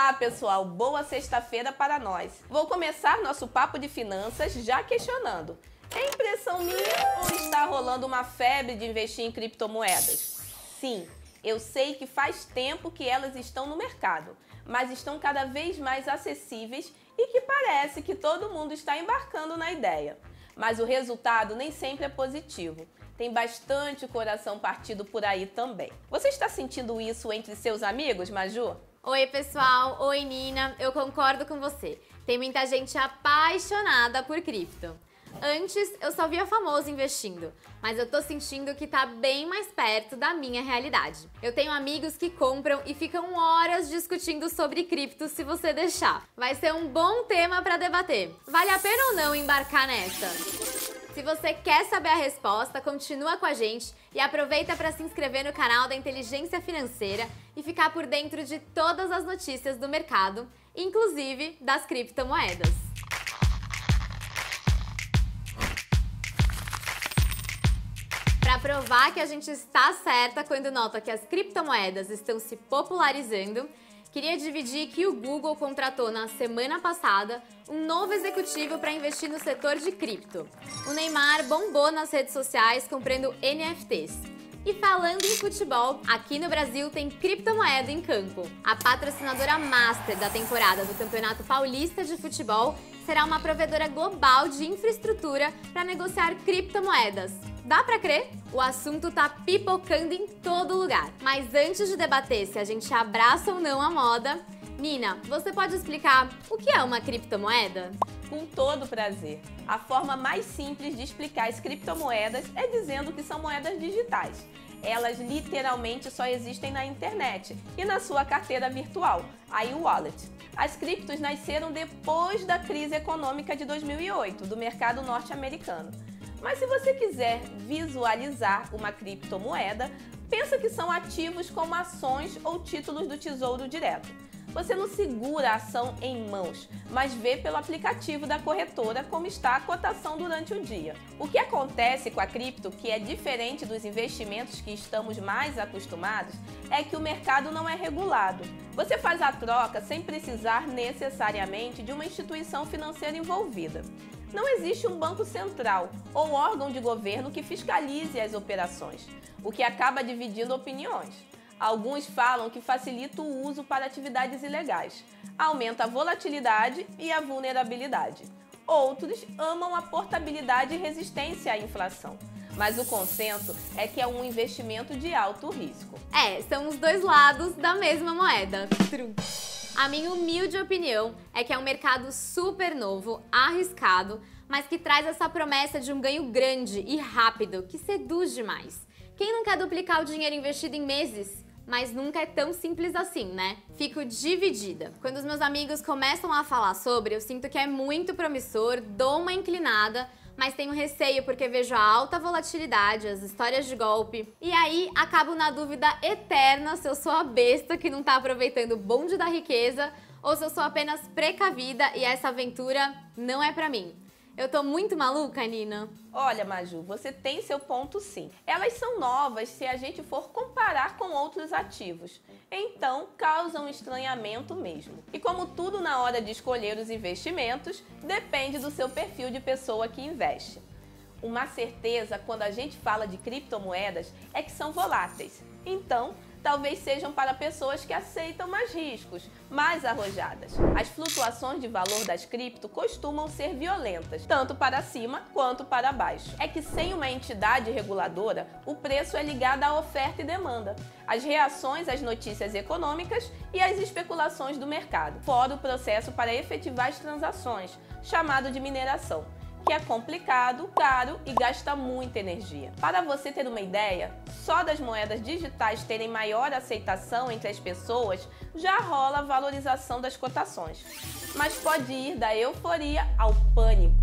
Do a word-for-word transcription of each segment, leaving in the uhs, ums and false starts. Olá pessoal, boa sexta-feira para nós. Vou começar nosso Papo de Finanças já questionando: é impressão minha ou está rolando uma febre de investir em criptomoedas? Sim, eu sei que faz tempo que elas estão no mercado, mas estão cada vez mais acessíveis e que parece que todo mundo está embarcando na ideia. Mas o resultado nem sempre é positivo. Tem bastante coração partido por aí também. Você está sentindo isso entre seus amigos, Maju? Oi pessoal, oi Nina, eu concordo com você. Tem muita gente apaixonada por cripto. Antes eu só via famoso investindo, mas eu tô sentindo que tá bem mais perto da minha realidade. Eu tenho amigos que compram e ficam horas discutindo sobre cripto se você deixar. Vai ser um bom tema para debater. Vale a pena ou não embarcar nessa? Se você quer saber a resposta, continua com a gente e aproveita para se inscrever no canal da Inteligência Financeira e ficar por dentro de todas as notícias do mercado, inclusive das criptomoedas. Para provar que a gente está certa quando nota que as criptomoedas estão se popularizando, queria dividir que o Google contratou na semana passada um novo executivo para investir no setor de cripto. O Neymar bombou nas redes sociais comprando N F Ts. E falando em futebol, aqui no Brasil tem criptomoeda em campo. A patrocinadora master da temporada do Campeonato Paulista de Futebol será uma provedora global de infraestrutura para negociar criptomoedas. Dá pra crer? O assunto tá pipocando em todo lugar. Mas antes de debater se a gente abraça ou não a moda, Nina, você pode explicar o que é uma criptomoeda? Com todo prazer. A forma mais simples de explicar as criptomoedas é dizendo que são moedas digitais. Elas literalmente só existem na internet e na sua carteira virtual, a e-wallet. As criptos nasceram depois da crise econômica de dois mil e oito, do mercado norte-americano. Mas se você quiser visualizar uma criptomoeda, pensa que são ativos como ações ou títulos do Tesouro Direto. Você não segura a ação em mãos, mas vê pelo aplicativo da corretora como está a cotação durante o dia. O que acontece com a cripto, que é diferente dos investimentos que estamos mais acostumados, é que o mercado não é regulado. Você faz a troca sem precisar necessariamente de uma instituição financeira envolvida. Não existe um banco central ou órgão de governo que fiscalize as operações, o que acaba dividindo opiniões. Alguns falam que facilita o uso para atividades ilegais, aumenta a volatilidade e a vulnerabilidade. Outros amam a portabilidade e resistência à inflação. Mas o consenso é que é um investimento de alto risco. É, são os dois lados da mesma moeda. A minha humilde opinião é que é um mercado super novo, arriscado, mas que traz essa promessa de um ganho grande e rápido, que seduz demais. Quem não quer duplicar o dinheiro investido em meses? Mas nunca é tão simples assim, né? Fico dividida. Quando os meus amigos começam a falar sobre, eu sinto que é muito promissor, dou uma inclinada, mas tenho receio porque vejo a alta volatilidade, as histórias de golpe. E aí, acabo na dúvida eterna se eu sou a besta que não tá aproveitando o bonde da riqueza ou se eu sou apenas precavida e essa aventura não é pra mim. Eu tô muito maluca, Nina? Olha, Maju, você tem seu ponto sim. Elas são novas se a gente for comparar com outros ativos. Então, causam estranhamento mesmo. E como tudo na hora de escolher os investimentos, depende do seu perfil de pessoa que investe. Uma certeza quando a gente fala de criptomoedas é que são voláteis. Então, talvez sejam para pessoas que aceitam mais riscos, mais arrojadas. As flutuações de valor das cripto costumam ser violentas, tanto para cima quanto para baixo. É que sem uma entidade reguladora, o preço é ligado à oferta e demanda, às reações às notícias econômicas e às especulações do mercado, fora o processo para efetivar as transações, chamado de mineração, que é complicado, caro e gasta muita energia. Para você ter uma ideia, só das moedas digitais terem maior aceitação entre as pessoas, já rola a valorização das cotações. Mas pode ir da euforia ao pânico.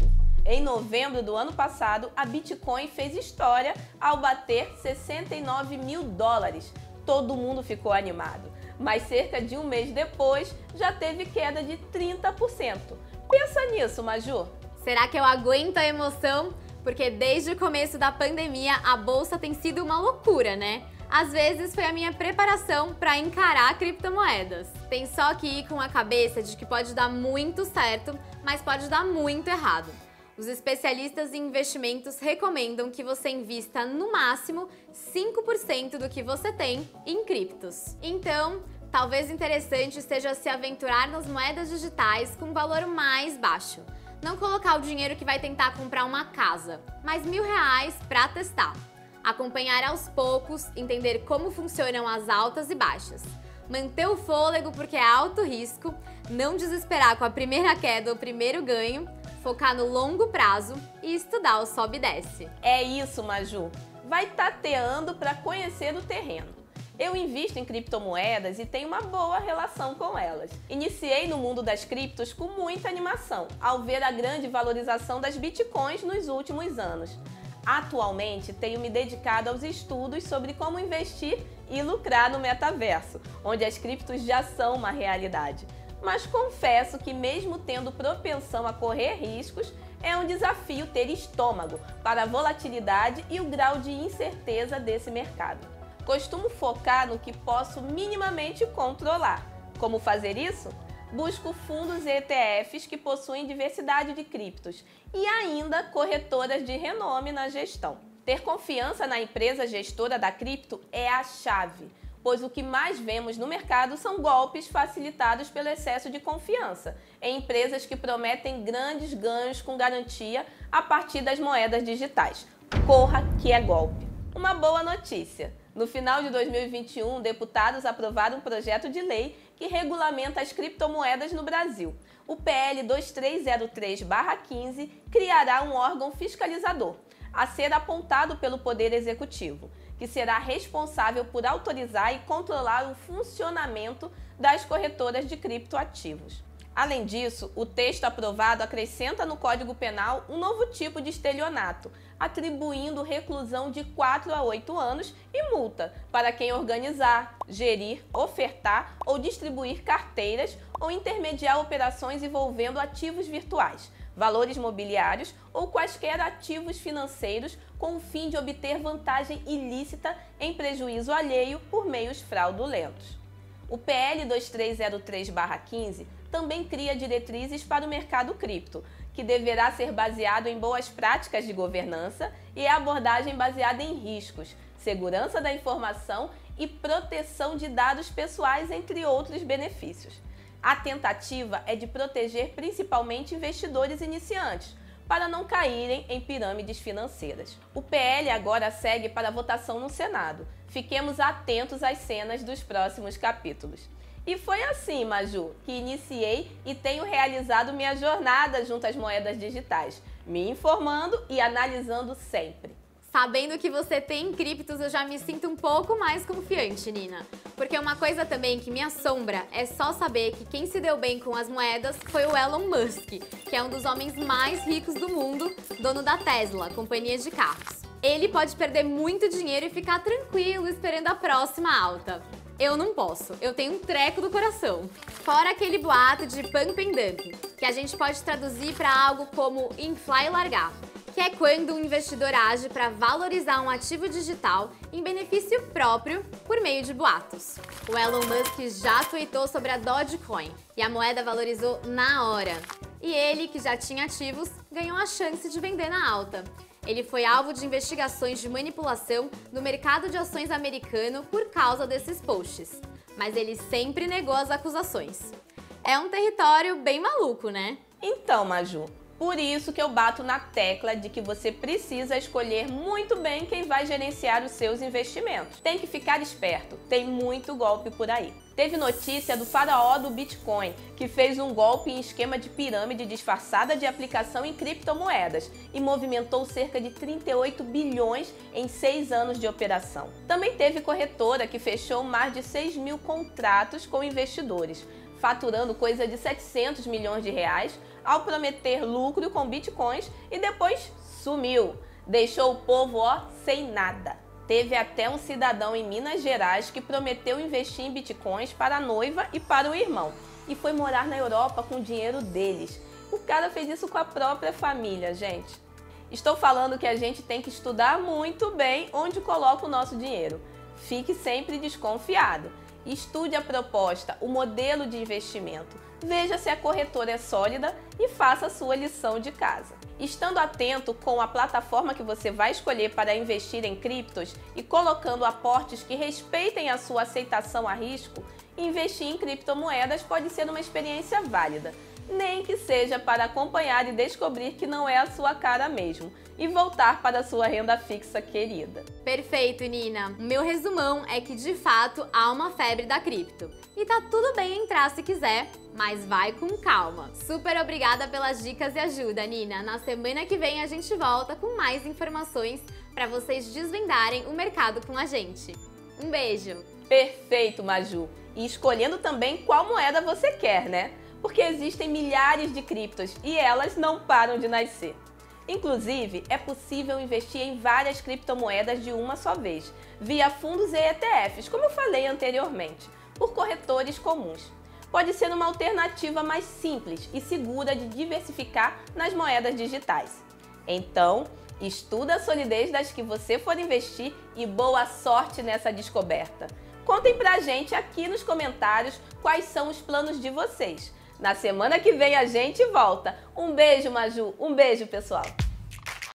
Em novembro do ano passado, a Bitcoin fez história ao bater sessenta e nove mil dólares. Todo mundo ficou animado. Mas cerca de um mês depois, já teve queda de trinta por cento. Pensa nisso, Maju! Será que eu aguento a emoção? Porque desde o começo da pandemia a bolsa tem sido uma loucura, né? às vezes foi a minha preparação para encarar criptomoedas. Tem só que ir com a cabeça de que pode dar muito certo, mas pode dar muito errado. Os especialistas em investimentos recomendam que você invista no máximo cinco por cento do que você tem em criptos. Então, talvez interessante seja se aventurar nas moedas digitais com valor mais baixo. Não colocar o dinheiro que vai tentar comprar uma casa, mas mil reais para testar. Acompanhar aos poucos, entender como funcionam as altas e baixas. Manter o fôlego porque é alto risco, não desesperar com a primeira queda ou o primeiro ganho, focar no longo prazo e estudar o sobe e desce. É isso, Maju. Vai tateando para conhecer o terreno. Eu invisto em criptomoedas e tenho uma boa relação com elas. Iniciei no mundo das criptos com muita animação, ao ver a grande valorização das bitcoins nos últimos anos. Atualmente, tenho me dedicado aos estudos sobre como investir e lucrar no metaverso, onde as criptos já são uma realidade. Mas confesso que mesmo tendo propensão a correr riscos, é um desafio ter estômago para a volatilidade e o grau de incerteza desse mercado. Costumo focar no que posso minimamente controlar. Como fazer isso? Busco fundos e E T Fs que possuem diversidade de criptos e ainda corretoras de renome na gestão. Ter confiança na empresa gestora da cripto é a chave, pois o que mais vemos no mercado são golpes facilitados pelo excesso de confiança em empresas que prometem grandes ganhos com garantia a partir das moedas digitais. Corra que é golpe! Uma boa notícia! No final de dois mil e vinte e um, deputados aprovaram um projeto de lei que regulamenta as criptomoedas no Brasil. O P L dois três zero três barra quinze criará um órgão fiscalizador, a ser apontado pelo Poder Executivo, que será responsável por autorizar e controlar o funcionamento das corretoras de criptoativos. Além disso, o texto aprovado acrescenta no Código Penal um novo tipo de estelionato, atribuindo reclusão de quatro a oito anos e multa para quem organizar, gerir, ofertar ou distribuir carteiras ou intermediar operações envolvendo ativos virtuais, valores mobiliários ou quaisquer ativos financeiros com o fim de obter vantagem ilícita em prejuízo alheio por meios fraudulentos. O P L dois três zero três barra quinze também cria diretrizes para o mercado cripto, que deverá ser baseado em boas práticas de governança e abordagem baseada em riscos, segurança da informação e proteção de dados pessoais, entre outros benefícios. A tentativa é de proteger principalmente investidores iniciantes, para não caírem em pirâmides financeiras. O P L agora segue para a votação no Senado. Fiquemos atentos às cenas dos próximos capítulos. E foi assim, Maju, que iniciei e tenho realizado minha jornada junto às moedas digitais, me informando e analisando sempre. Sabendo que você tem criptos, eu já me sinto um pouco mais confiante, Nina. Porque uma coisa também que me assombra é só saber que quem se deu bem com as moedas foi o Elon Musk, que é um dos homens mais ricos do mundo, dono da Tesla, companhia de carros. Ele pode perder muito dinheiro e ficar tranquilo esperando a próxima alta. Eu não posso, eu tenho um treco do coração. Fora aquele boato de pump and dump, que a gente pode traduzir para algo como inflar e largar, que é quando um investidor age para valorizar um ativo digital em benefício próprio por meio de boatos. O Elon Musk já tweetou sobre a Dogecoin e a moeda valorizou na hora. E ele, que já tinha ativos, ganhou a chance de vender na alta. Ele foi alvo de investigações de manipulação no mercado de ações americano por causa desses posts, mas ele sempre negou as acusações. É um território bem maluco, né? Então, Maju, por isso que eu bato na tecla de que você precisa escolher muito bem quem vai gerenciar os seus investimentos. Tem que ficar esperto, tem muito golpe por aí. Teve notícia do faraó do Bitcoin, que fez um golpe em esquema de pirâmide disfarçada de aplicação em criptomoedas e movimentou cerca de trinta e oito bilhões em seis anos de operação. Também teve corretora que fechou mais de seis mil contratos com investidores, faturando coisa de setecentos milhões de reais ao prometer lucro com bitcoins e depois sumiu. Deixou o povo, ó, sem nada. Teve até um cidadão em Minas Gerais que prometeu investir em bitcoins para a noiva e para o irmão e foi morar na Europa com o dinheiro deles. O cara fez isso com a própria família, gente. Estou falando que a gente tem que estudar muito bem onde coloca o nosso dinheiro. fique sempre desconfiado. Estude a proposta, o modelo de investimento, veja se a corretora é sólida e faça a sua lição de casa. Estando atento com a plataforma que você vai escolher para investir em criptos e colocando aportes que respeitem a sua aceitação a risco, investir em criptomoedas pode ser uma experiência válida, nem que seja para acompanhar e descobrir que não é a sua cara mesmo e voltar para a sua renda fixa querida. Perfeito, Nina! O meu resumão é que, de fato, há uma febre da cripto. E tá tudo bem entrar se quiser, mas vai com calma. Super obrigada pelas dicas e ajuda, Nina! Na semana que vem a gente volta com mais informações para vocês desvendarem o mercado com a gente. Um beijo! Perfeito, Maju! E escolhendo também qual moeda você quer, né? Porque existem milhares de criptos e elas não param de nascer. Inclusive, é possível investir em várias criptomoedas de uma só vez, via fundos e E T Fs, como eu falei anteriormente, por corretores comuns. Pode ser uma alternativa mais simples e segura de diversificar nas moedas digitais. Então, estuda a solidez das que você for investir e boa sorte nessa descoberta. Contem pra gente aqui nos comentários quais são os planos de vocês. Na semana que vem a gente volta. Um beijo, Maju. Um beijo, pessoal.